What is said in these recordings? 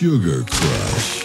Sugar Crush.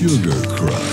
Sugar Crush.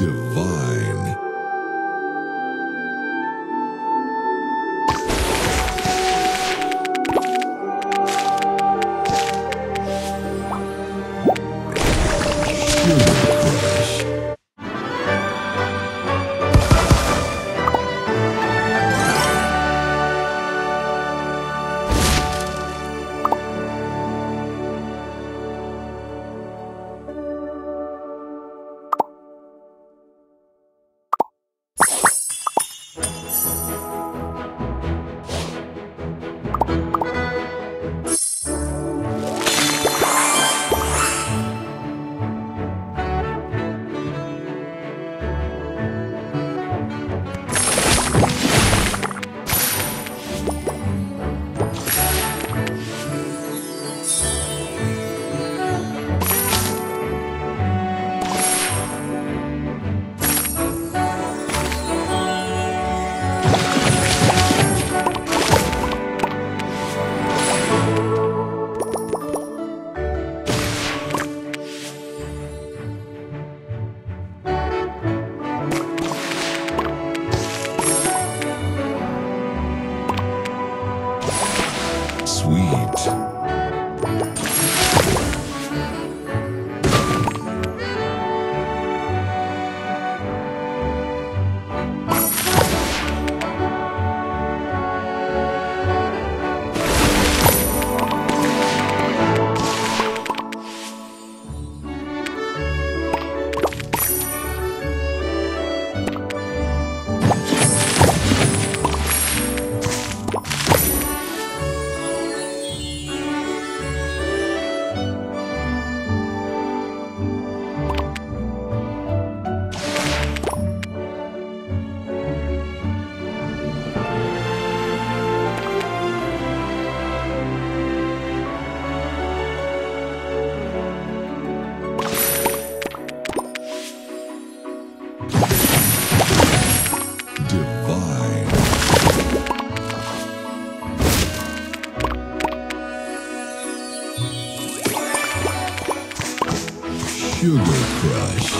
divine. Sweet. Sugar Crush. Sugar Crush.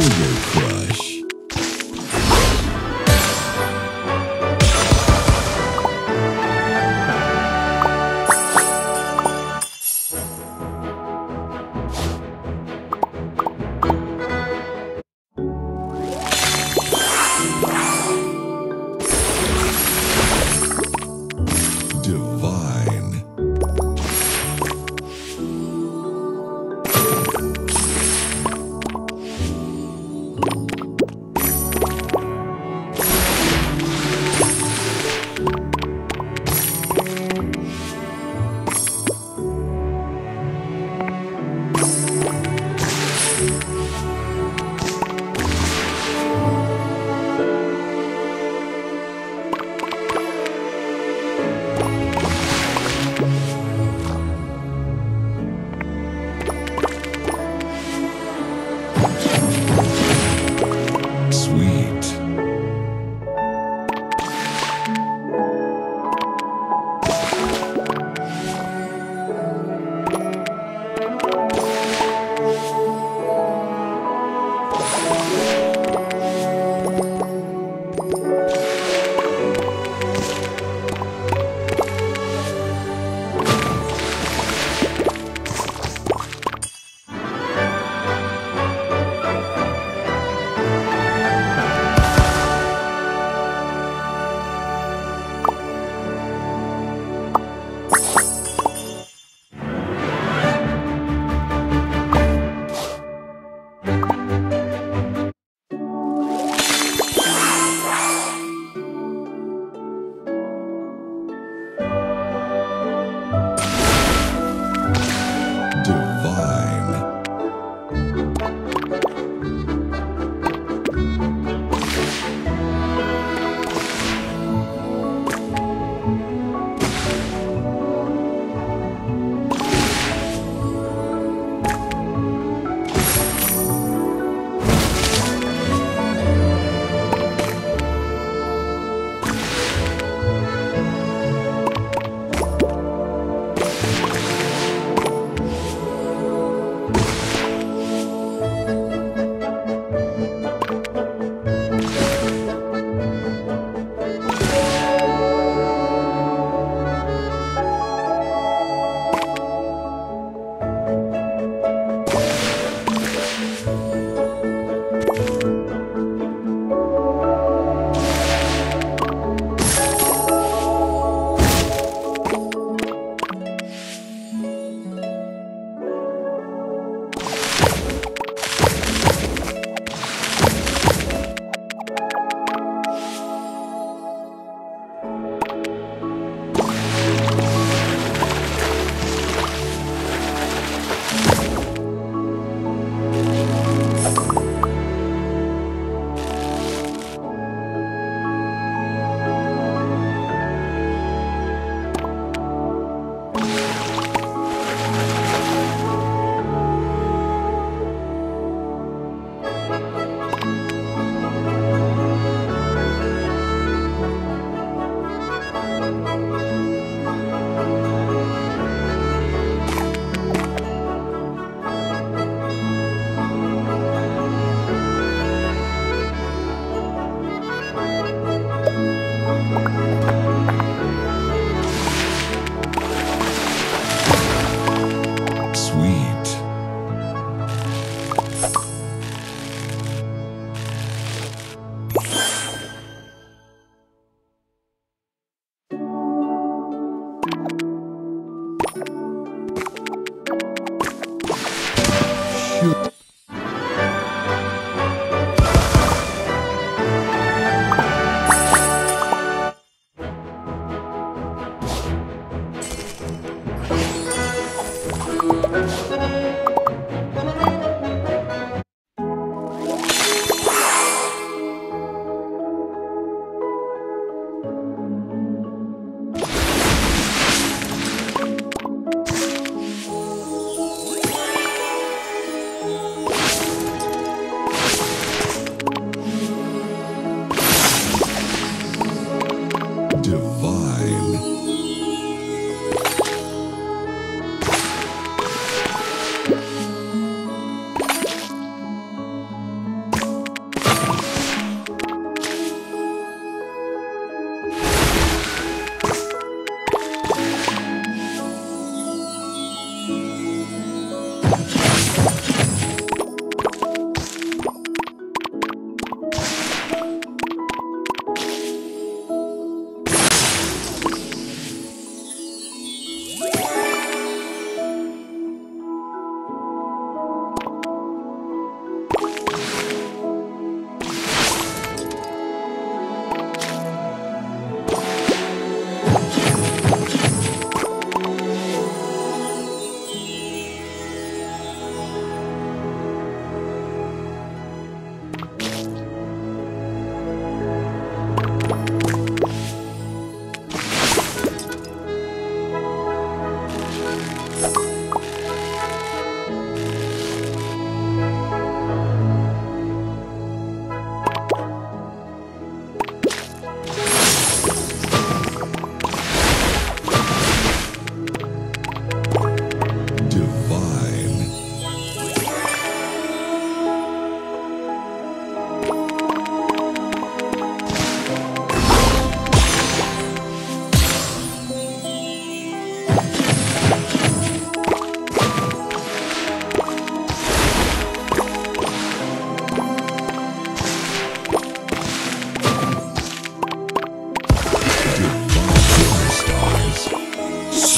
Sugar Crush.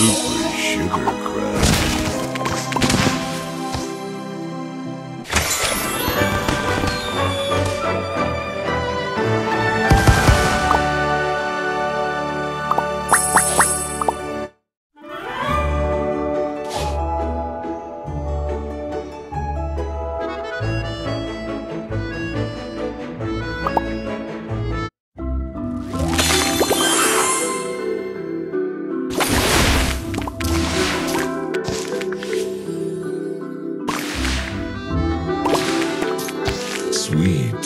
Super Sugar Crush. Sweet.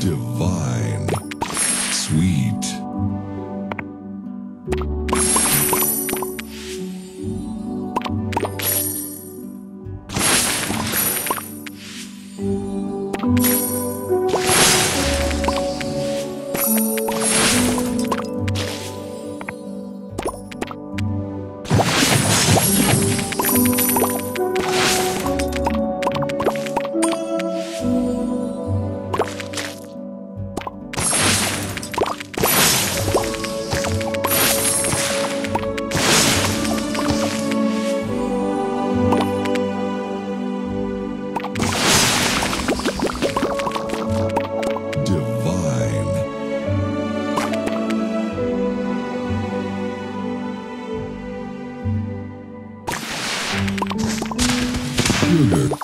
Divine. Sweet. computer.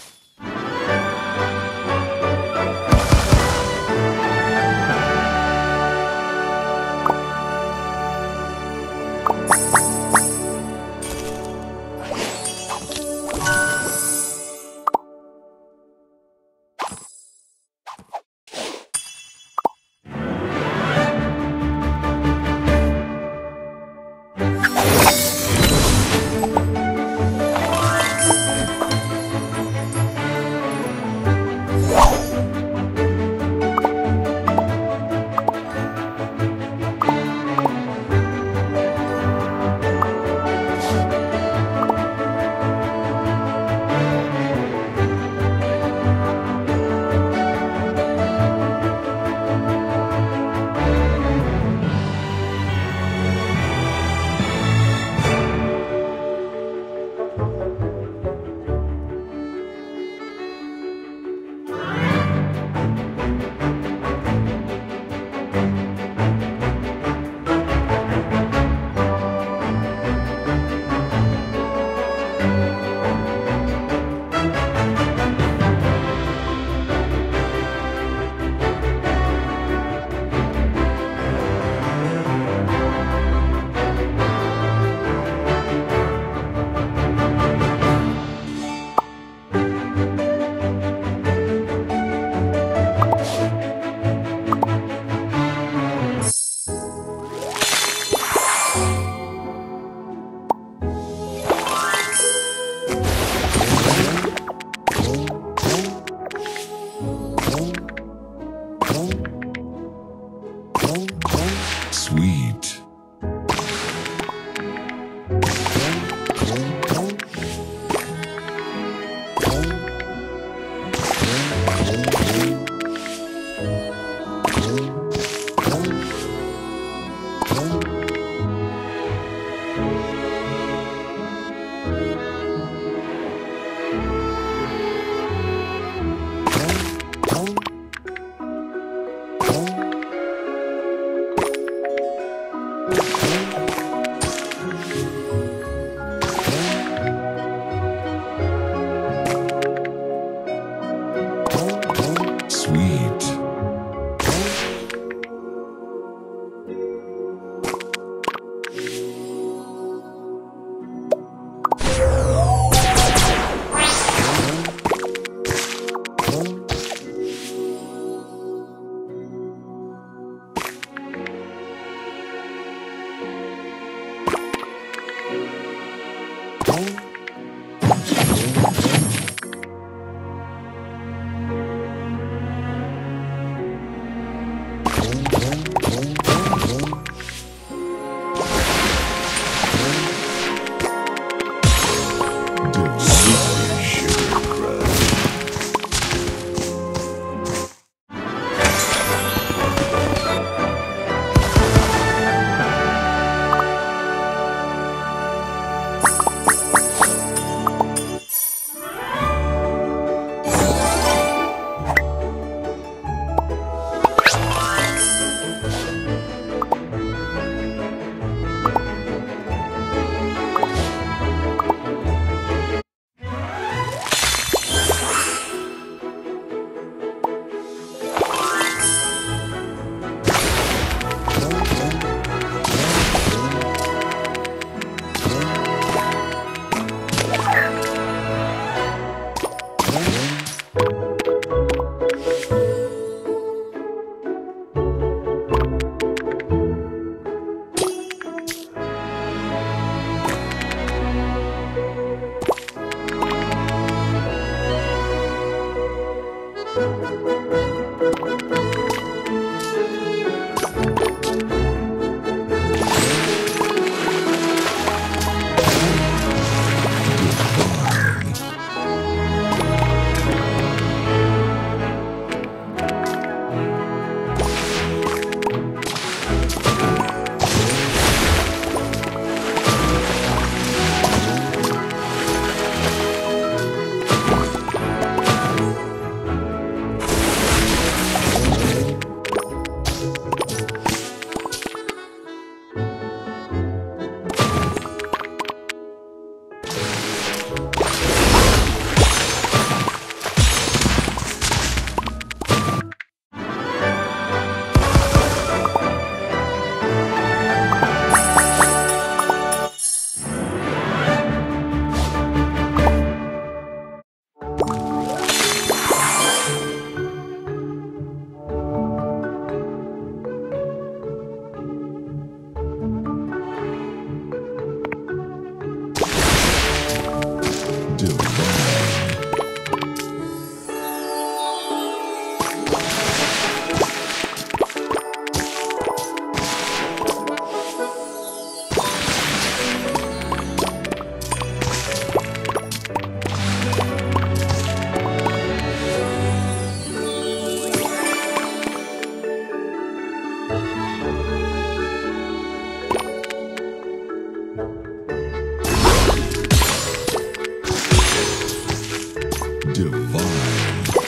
Divine.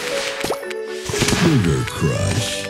Sugar Crush.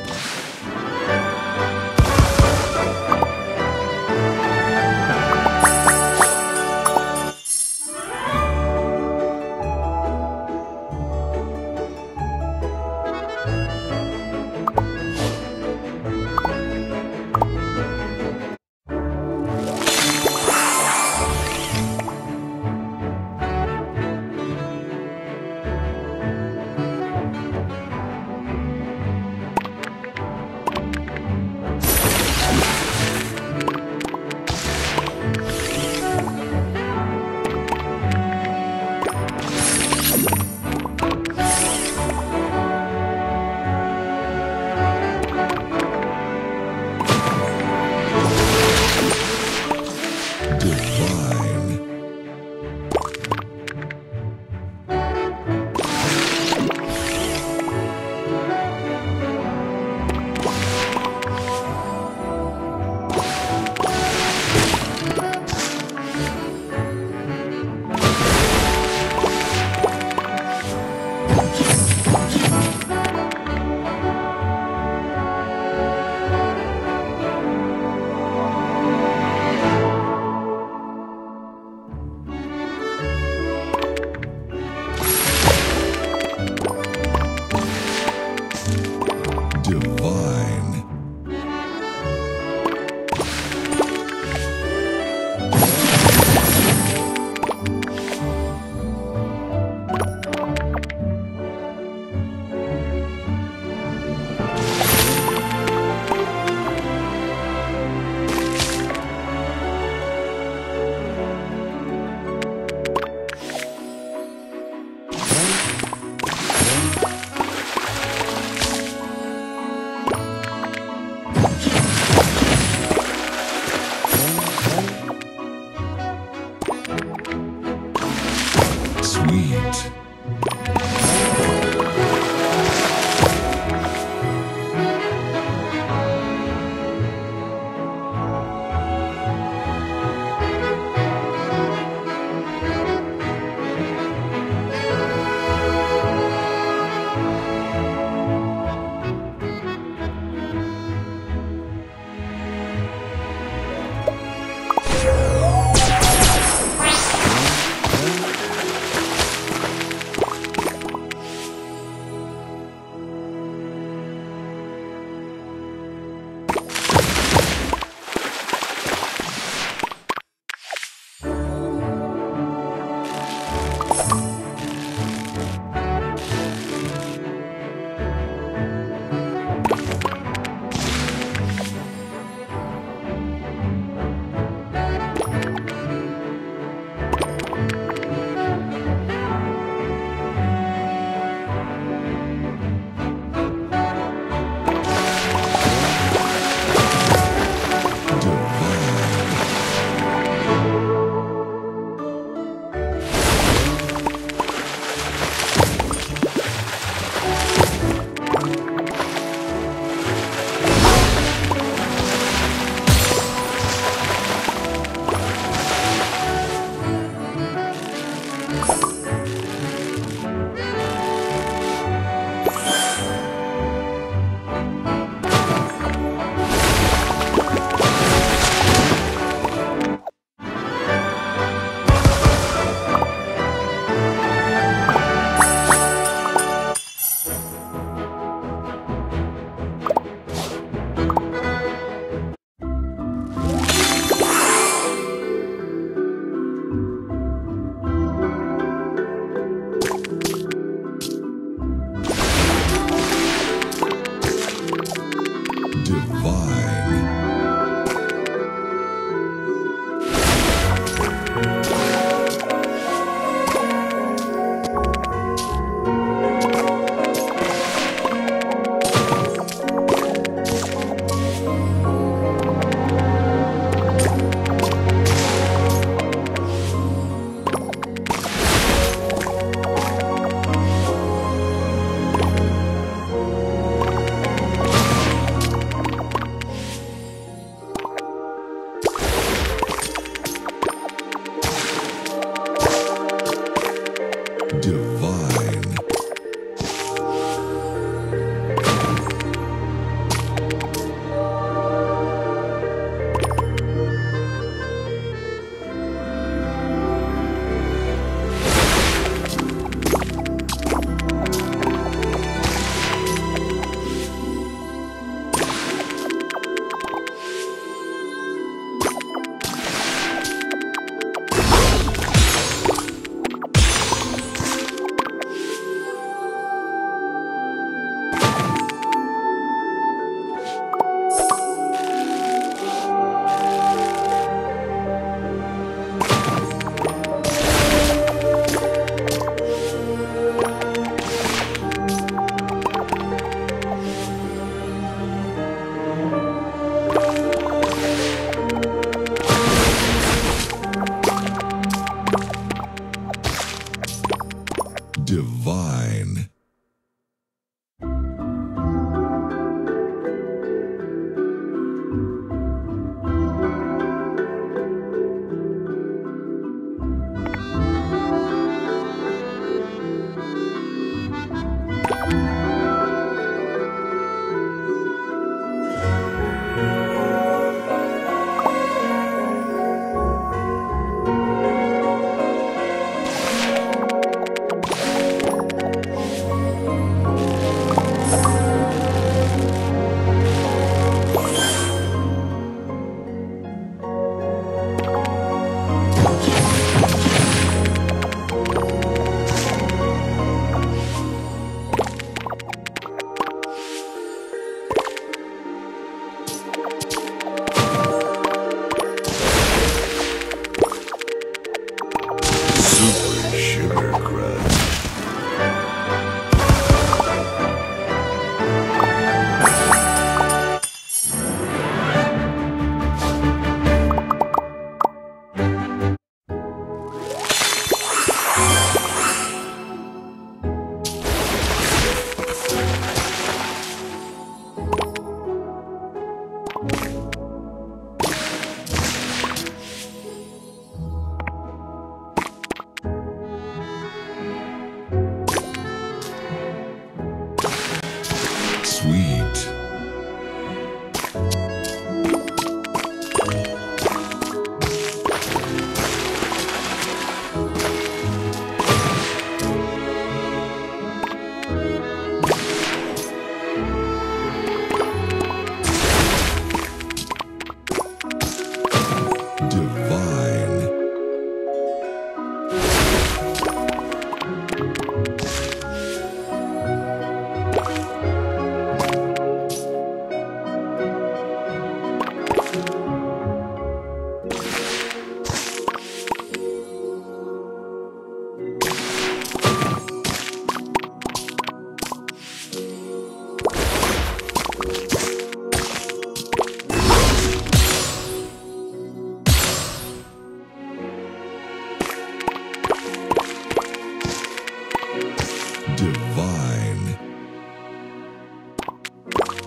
divine.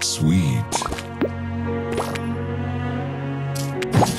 Sweet. Divine.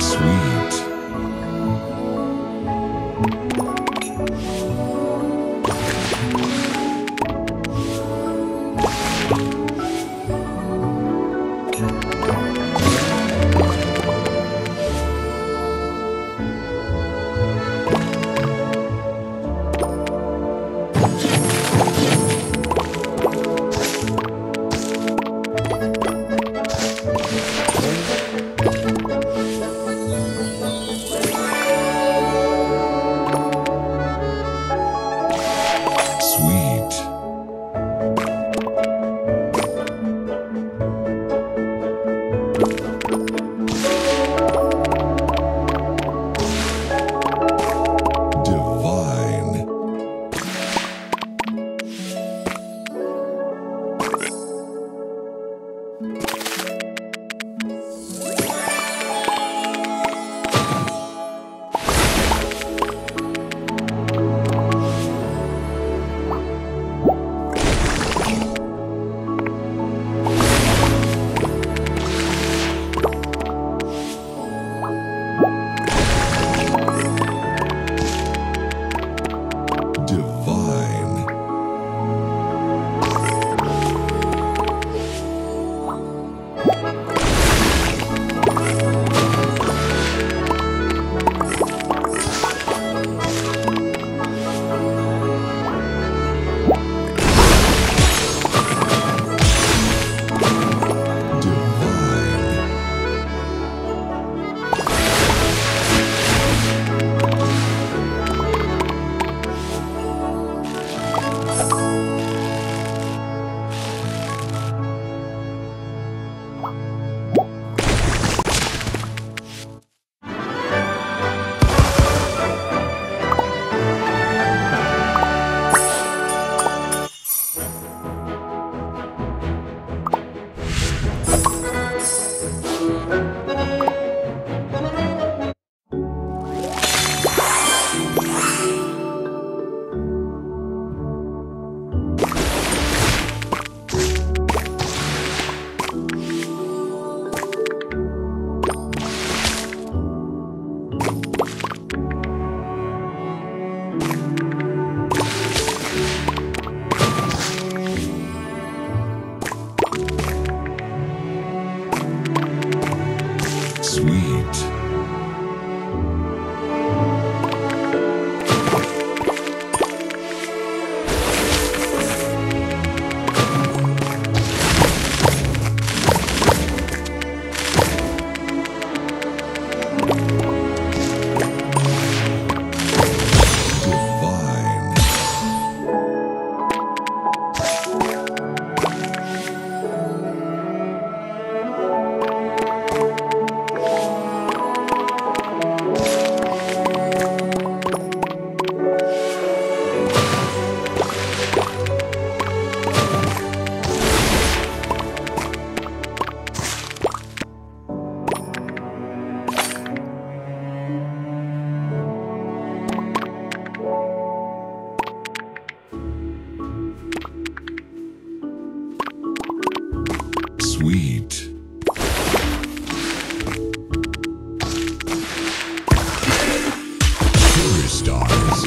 Sweet. Divine. sweet. Sweet. Sugar stars.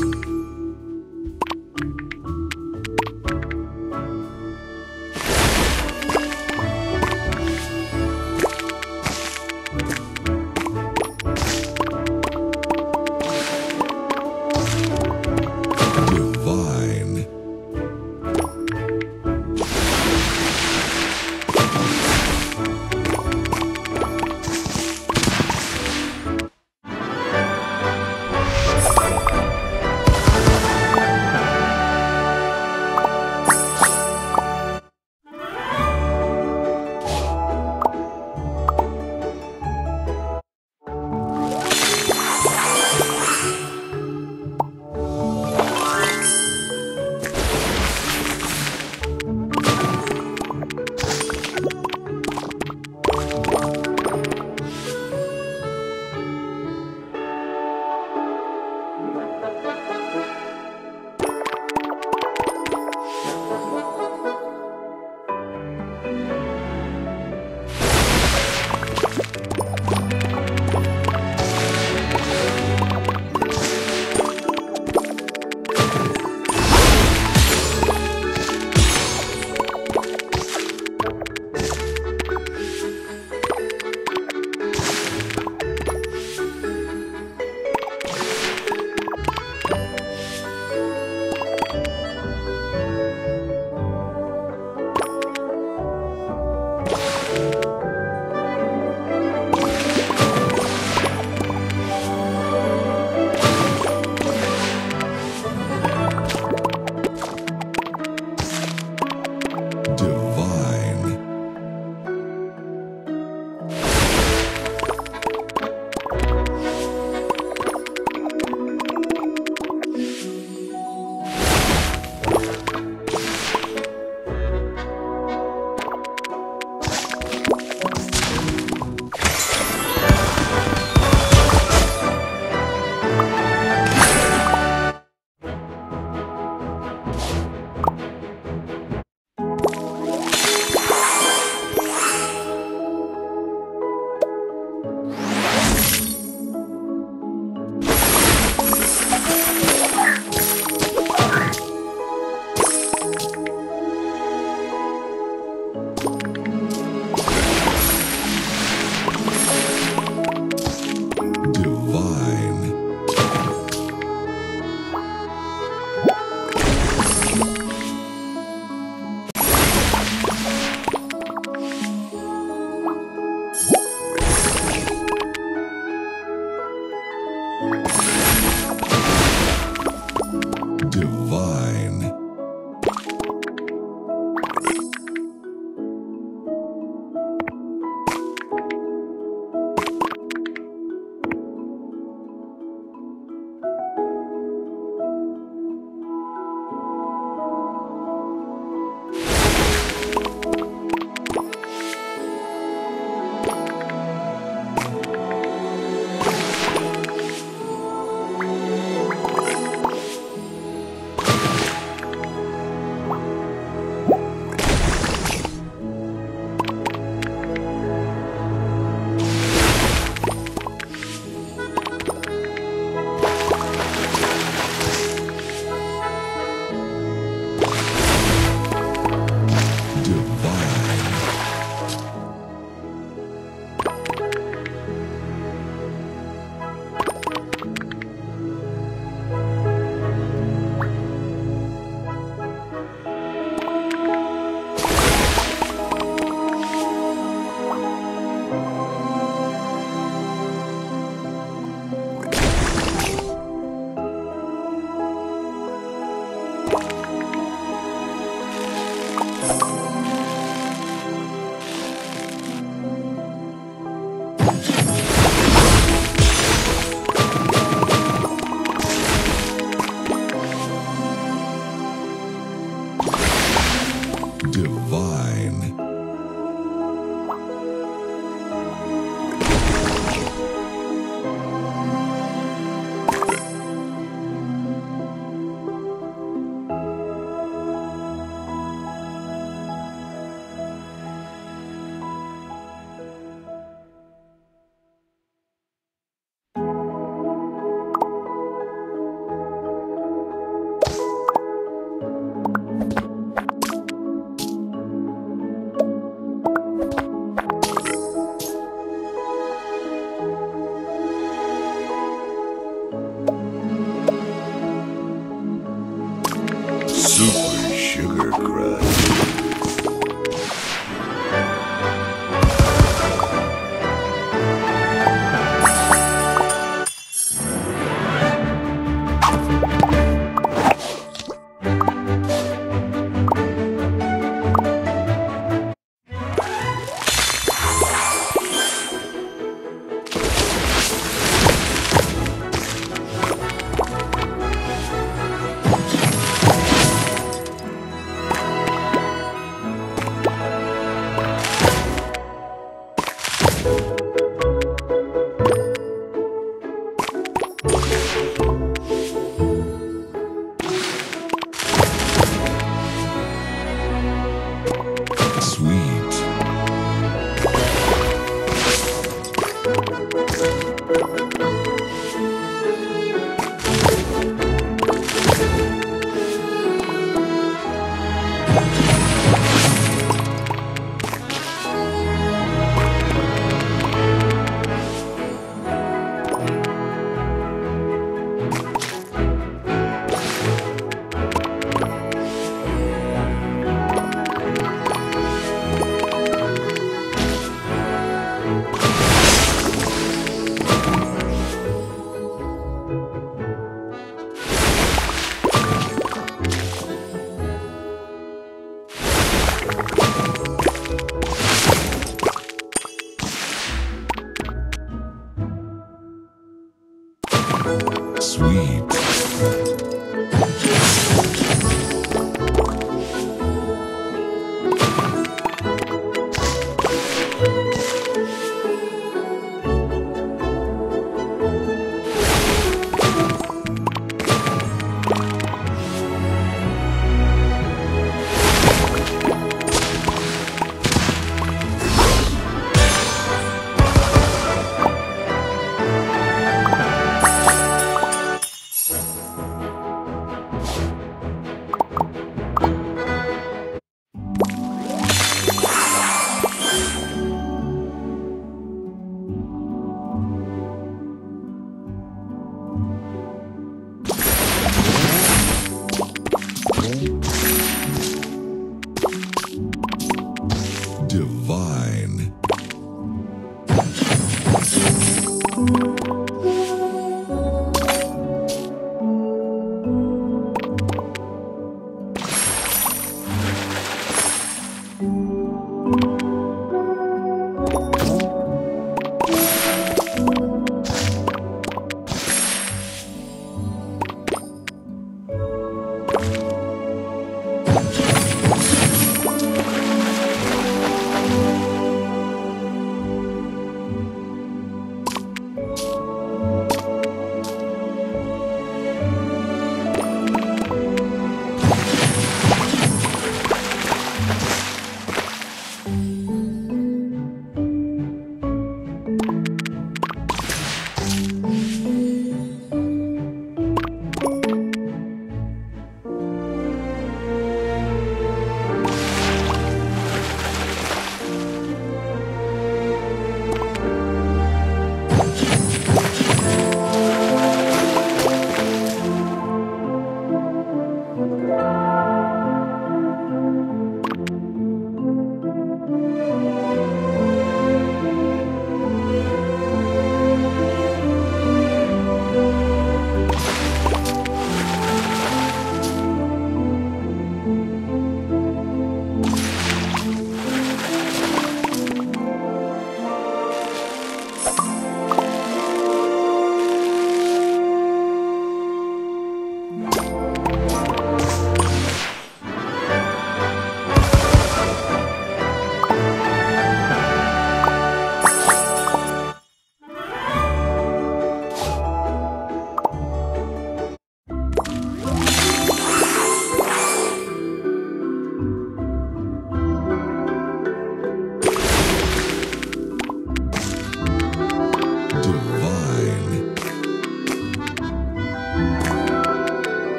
divine.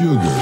Sugar.